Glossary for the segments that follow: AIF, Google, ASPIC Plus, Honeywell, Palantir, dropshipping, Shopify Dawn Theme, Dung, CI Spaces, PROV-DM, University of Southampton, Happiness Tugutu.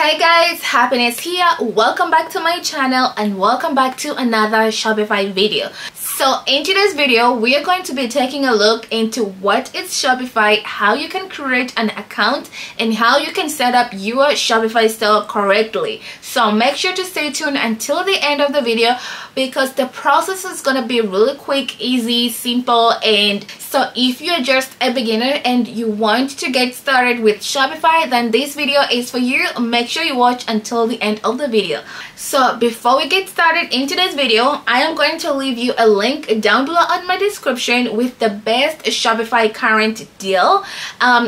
Hey guys, Happiness here. Welcome back to my channel and welcome back to another Shopify video. So in today's video, we are going to be taking a look into what is Shopify, how you can create an account, and how you can set up your Shopify store correctly. So make sure to stay tuned until the end of the video because the process is going to be really quick, easy, simple, and so if you're just a beginner and you want to get started with Shopify, then this video is for you. Make sure you watch until the end of the video. So before we get started in today's video, I am going to leave you a link down below on my description with the best Shopify current deal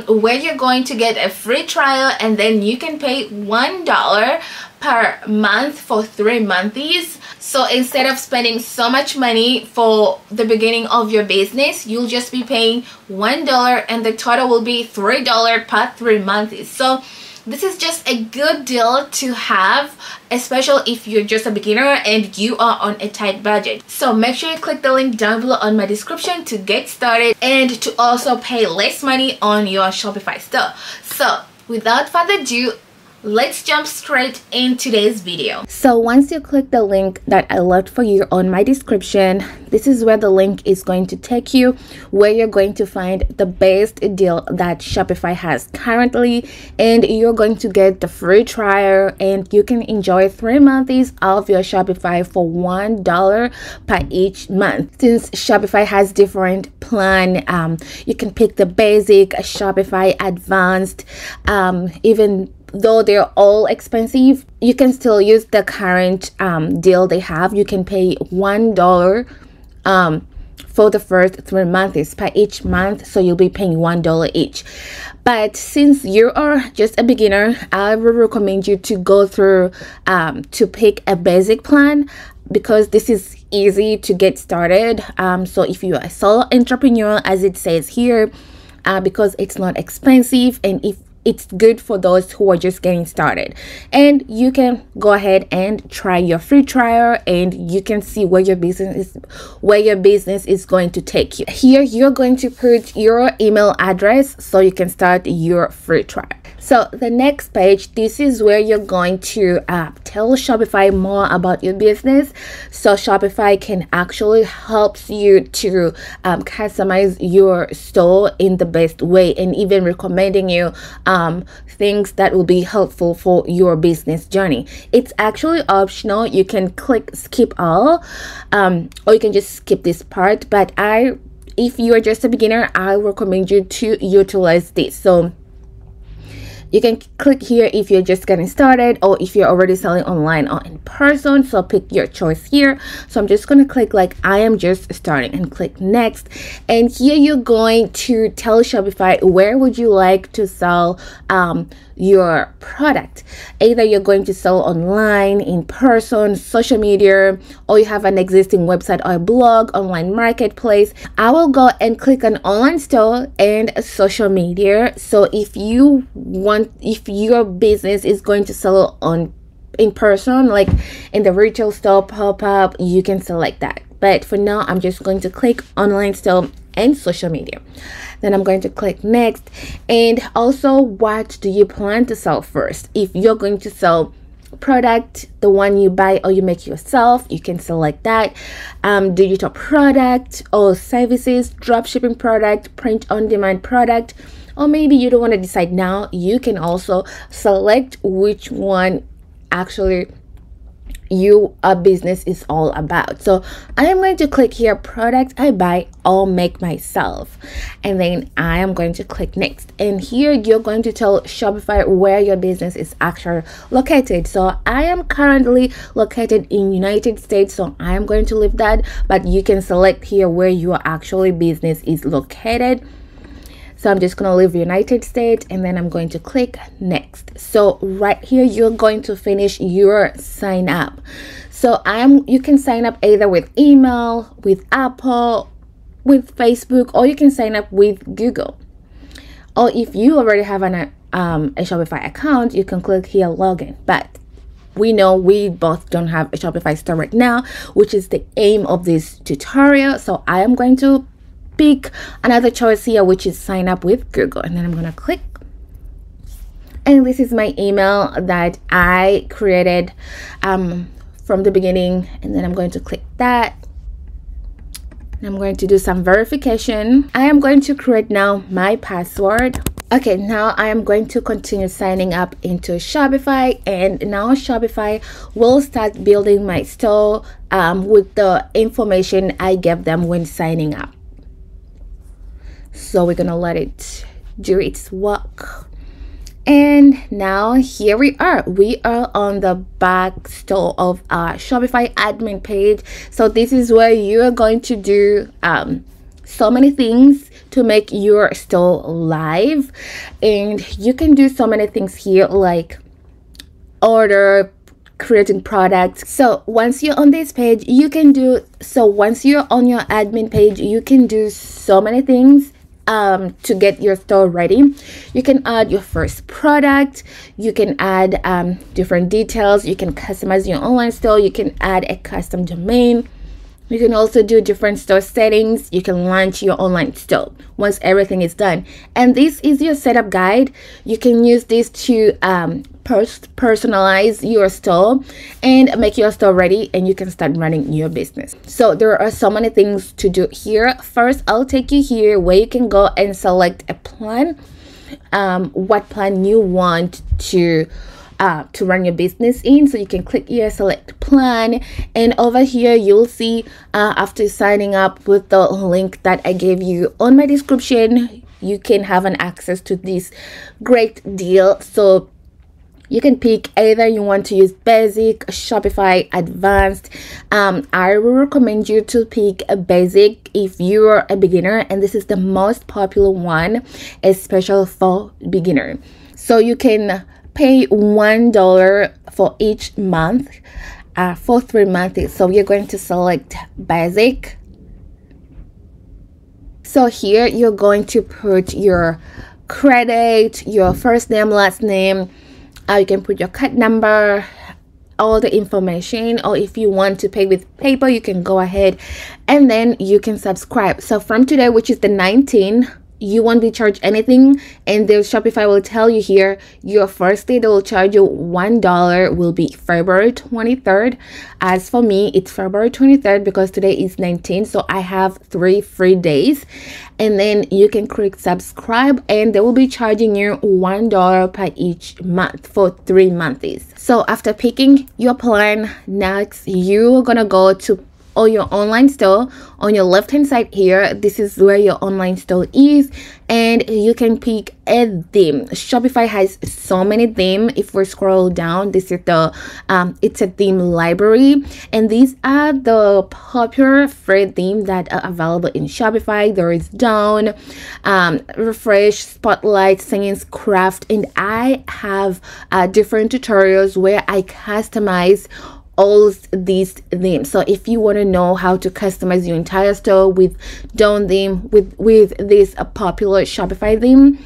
where you're going to get a free trial and then you can pay $1 per month for 3 months. So instead of spending so much money for the beginning of your business, you'll just be paying $1 and the total will be $3 per 3 months. So this is just a good deal to have, especially if you're just a beginner and you are on a tight budget. So make sure you click the link down below on my description to get started and to also pay less money on your Shopify store. So without further ado, let's jump straight in today's video. So once you click the link that I left for you on my description, this is where the link is going to take you, where you're going to find the best deal that Shopify has currently, and you're going to get the free trial and you can enjoy 3 months of your Shopify for $1 per each month. Since Shopify has different plan, you can pick the basic, Shopify advanced, even though they're all expensive, you can still use the current deal they have. You can pay $1 for the first 3 months per each month, so you'll be paying $1 each. But since you are just a beginner, I would recommend you to go through to pick a basic plan because this is easy to get started. So if you are a solo entrepreneur, as it says here, because it's not expensive and if it's good for those who are just getting started, and you can go ahead and try your free trial and you can see where your business is going to take you. Here you're going to put your email address so you can start your free trial. So the next page, this is where you're going to tell Shopify more about your business, so Shopify can actually help you to customize your store in the best way and even recommending you things that will be helpful for your business journey. It's actually optional. You can click skip all, or you can just skip this part, but if you are just a beginner, I recommend you to utilize this. So you can click here if you're just getting started or if you're already selling online or in person, so pick your choice here. So I'm just going to click like I am just starting and click next, and here you're going to tell Shopify where would you like to sell your product. Either you're going to sell online, in person, social media, or you have an existing website or a blog, online marketplace. I will go and click on online store and social media. So if you want, if your business is going to sell in person, like in the retail store pop-up, you can select that, but for now I'm just going to click online store and social media. Then I'm going to click next, and also what do you plan to sell first. If you're going to sell product, the one you buy or you make yourself, you can select that. Digital product or services, drop shipping product, print on demand product, or maybe you don't want to decide now, you can also select which one actually your business is all about. So I am going to click here, product I buy or make myself, and then I am going to click next, and here you're going to tell Shopify where your business is actually located. So I am currently located in United States, so I am going to leave that, but you can select here where your actually business is located. So I'm just going to leave United States and then I'm going to click next. So right here, you're going to finish your sign up. So you can sign up either with email, with Apple, with Facebook, or you can sign up with Google. Or if you already have a Shopify account, you can click here, login. But we know we both don't have a Shopify store right now, which is the aim of this tutorial. So I am going to pick another choice here, which is sign up with Google, and then I'm gonna click And this is my email that I created from the beginning. And then I'm going to click that. And I'm going to do some verification. I am going to create now my password. Okay, now I am going to continue signing up into Shopify, and now Shopify will start building my store with the information I gave them when signing up. So we're gonna let it do its work. And now here we are. We are on the back store of our Shopify admin page. So this is where you are going to do so many things to make your store live, and you can do so many things here like order, creating products. So once you're on this page, you can do so many things to get your store ready. You can add your first product, you can add different details, you can customize your online store, you can add a custom domain. You can also do different store settings. You can launch your online store once everything is done. And this is your setup guide. You can use this to personalize your store and make your store ready, and you can start running your business. So there are so many things to do here. First, I'll take you here where you can go and select a plan, what plan you want to run your business in. So you can click here, select plan, and over here you'll see after signing up with the link that I gave you on my description, you can have an access to this great deal. So you can pick either you want to use basic, Shopify advanced. I will recommend you to pick a basic if you are a beginner, and this is the most popular one, especially for beginner. So you can pay $1 for each month for 3 months. So you're going to select basic. So here you're going to put your credit, your first name, last name, you can put your card number, all the information, or if you want to pay with PayPal, you can go ahead, and then you can subscribe. So from today, which is the 19th, you won't be charged anything, and the Shopify will tell you here your first day they will charge you $1 will be February 23rd. As for me, it's February 23rd because today is 19, so I have 3 free days. And then you can click subscribe, and they will be charging you $1 per each month for 3 months. So after picking your plan, next you're gonna go to your online store. On your left hand side here, this is where your online store is, and you can pick a theme. Shopify has so many themes. If we scroll down, this is the it's a theme library, and these are the popular free themes that are available in Shopify. There is Dawn, Refresh, Spotlight, Science, Craft, and I have different tutorials where I customize all these themes. So if you want to know how to customize your entire store with Dawn theme, with this popular Shopify theme,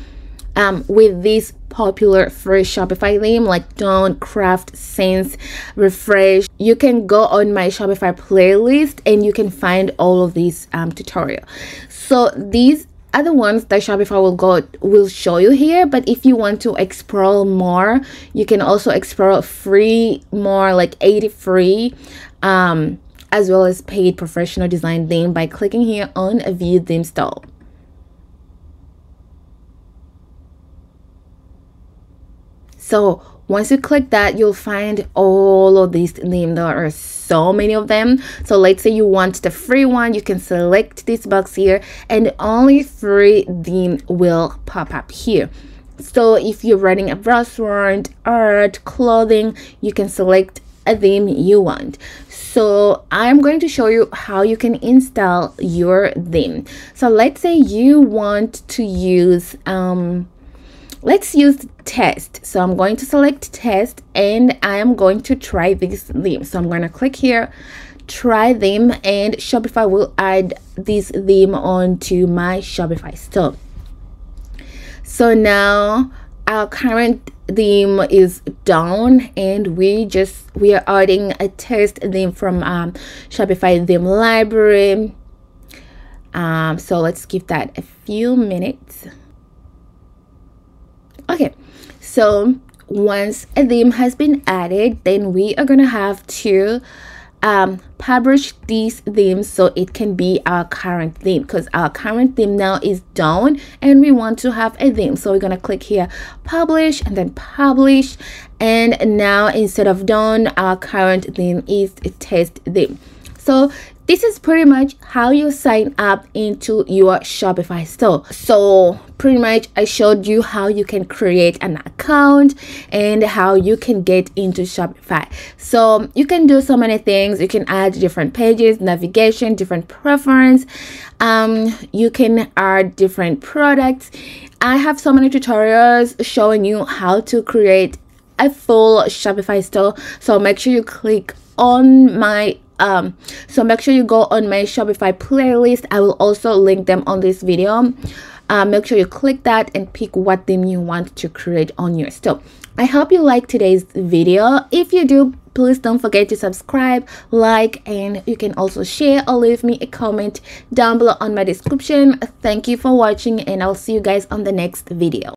with this popular free Shopify theme like Dawn, Craft, Sense, Refresh, you can go on my Shopify playlist and you can find all of these tutorial. So these are the ones that Shopify will show you here, but if you want to explore more, you can also explore free more, like 80 free as well as paid professional design theme by clicking here on view theme store. So once you click that, you'll find all of these themes. There are so many of them. So let's say you want the free one, you can select this box here, and only free theme will pop up here. So if you're running a restaurant, art, clothing, you can select a theme you want. So I'm going to show you how you can install your theme. So let's say you want to use let's use test. So I'm going to select test, and I am going to try this theme. So I'm going to click here, try theme, and Shopify will add this theme onto my Shopify store. So now our current theme is Dawn, and we are adding a test theme from Shopify theme library. So let's give that a few minutes. Okay, So once a theme has been added, then we are gonna have to publish these themes so it can be our current theme, because our current theme now is Dawn and we want to have a theme. So we're gonna click here, publish, and then publish, and now instead of Dawn, our current theme is Test Theme. So this is pretty much how you sign up into your Shopify store. So pretty much I showed you how you can create an account and how you can get into Shopify. So you can do so many things. You can add different pages, navigation, different preference. You can add different products. I have so many tutorials showing you how to create a full Shopify store. So make sure you click on my make sure you go on my Shopify playlist. I will also link them on this video. Make sure you click that and pick what theme you want to create on your store. I hope you like today's video. If you do, please don't forget to subscribe, like, and you can also share or leave me a comment down below on my description. Thank you for watching, and I'll see you guys on the next video.